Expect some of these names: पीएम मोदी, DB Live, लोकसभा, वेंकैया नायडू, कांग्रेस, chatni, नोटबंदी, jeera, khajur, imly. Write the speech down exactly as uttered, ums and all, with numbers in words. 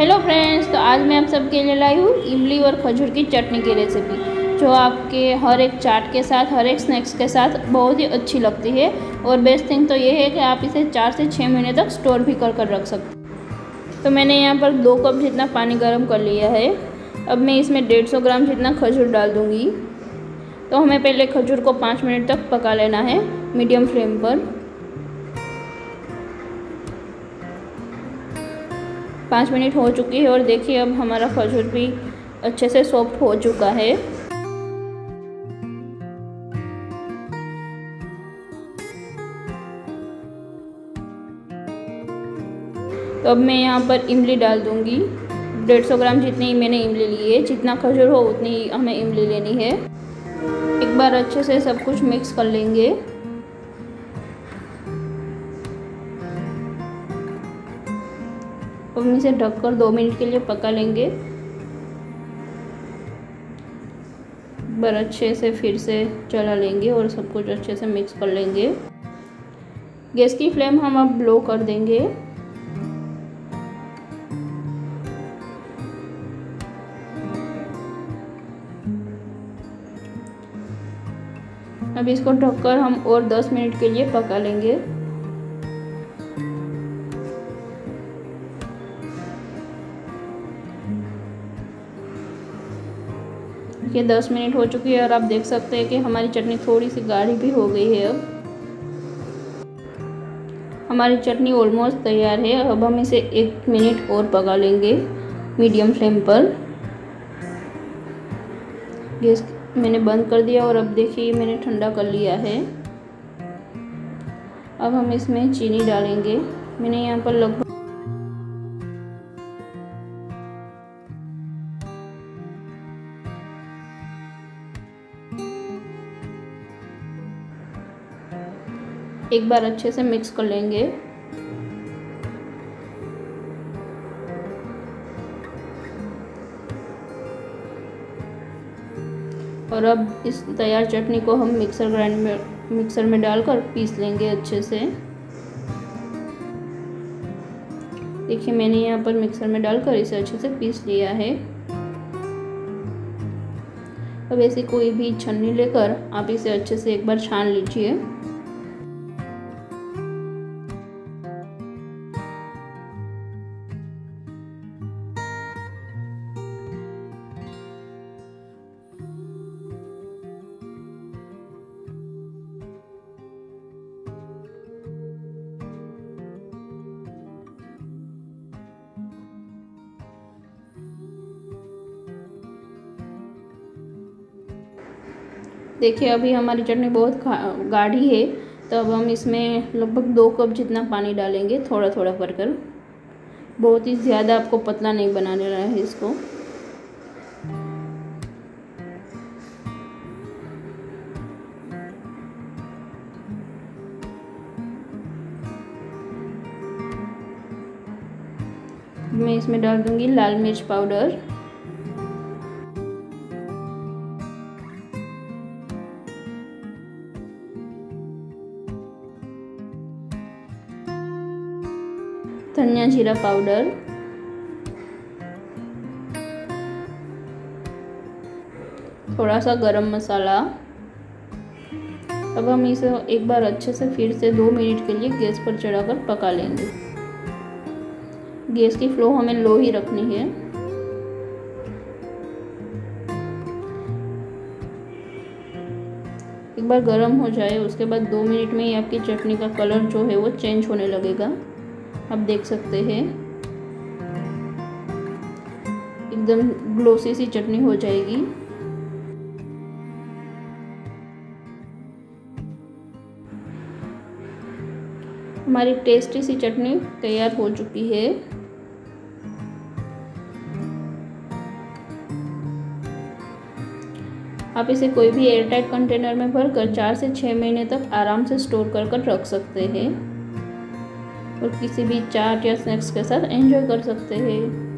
Hello friends, तो आज मैं आप सबके लिए लाई हूँ इमली और खजूर की चटनी की रेसिपी, जो आपके हर एक चाट के साथ, हर एक स्नैक्स के साथ बहुत ही अच्छी लगती है। और बेस्ट थिंग तो ये है कि आप इसे चार से छः महीने तक स्टोर भी कर कर रख सकते हैं। तो मैंने यहाँ पर दो कप जितना पानी गर्म कर लिया है। अब मैं इसमें डेढ़ सौ ग्राम जितना खजूर डाल दूँगी। तो हमें पहले खजूर को पाँच मिनट तक पका लेना है मीडियम फ्लेम पर। पाँच मिनट हो चुकी है और देखिए अब हमारा खजूर भी अच्छे से सॉफ्ट हो चुका है। तो अब मैं यहाँ पर इमली डाल दूँगी। डेढ़ सौ ग्राम जितनी मैंने इमली ली है, जितना खजूर हो उतनी हमें इमली लेनी है। एक बार अच्छे से सब कुछ मिक्स कर लेंगे। हम इसे ढककर दो मिनट के लिए पका लेंगे। बार अच्छे से फिर से चला लेंगे और सब कुछ अच्छे से मिक्स कर लेंगे। गैस की फ्लेम हम अब लो कर देंगे। अब इसको ढककर हम और दस मिनट के लिए पका लेंगे। ये दस मिनट हो चुकी है और आप देख सकते हैं कि हमारी चटनी थोड़ी सी गाढ़ी भी हो गई है। अब हमारी चटनी ऑलमोस्ट तैयार है। अब हम इसे एक मिनट और पका लेंगे मीडियम फ्लेम पर। गैस मैंने बंद कर दिया और अब देखिए मैंने ठंडा कर लिया है। अब हम इसमें चीनी डालेंगे। मैंने यहाँ पर लगभग एक बार अच्छे से मिक्स कर लेंगे। और अब इस तैयार चटनी को हम मिक्सर ग्राइंड में मिक्सर में डालकर पीस लेंगे अच्छे से। देखिए मैंने यहाँ पर मिक्सर में डालकर इसे अच्छे से पीस लिया है। अब ऐसी कोई भी छन्नी लेकर आप इसे अच्छे से एक बार छान लीजिए। देखिए अभी हमारी चटनी बहुत गाढ़ी है। तो अब हम इसमें लगभग दो कप जितना पानी डालेंगे, थोड़ा थोड़ा कर कर। बहुत ही ज़्यादा आपको पतला नहीं बनाने रहा है इसको। मैं इसमें डाल दूंगी लाल मिर्च पाउडर। धनिया जीरा पाउडर, थोड़ा सा गरम मसाला। अब हम इसे एक बार अच्छे से फिर से दो मिनट के लिए गैस पर चढ़ाकर पका लेंगे। गैस की फ्लो हमें लो ही रखनी है। एक बार गरम हो जाए, उसके बाद दो मिनट में ही आपकी चटनी का कलर जो है वो चेंज होने लगेगा। आप देख सकते हैं एकदम ग्लोसी सी चटनी हो जाएगी। हमारी टेस्टी सी चटनी तैयार हो चुकी है। आप इसे कोई भी एयरटाइट कंटेनर में भरकर चार से छः महीने तक आराम से स्टोर कर कर रख सकते हैं और किसी भी चाट या स्नैक्स के साथ एंजॉय कर सकते हैं।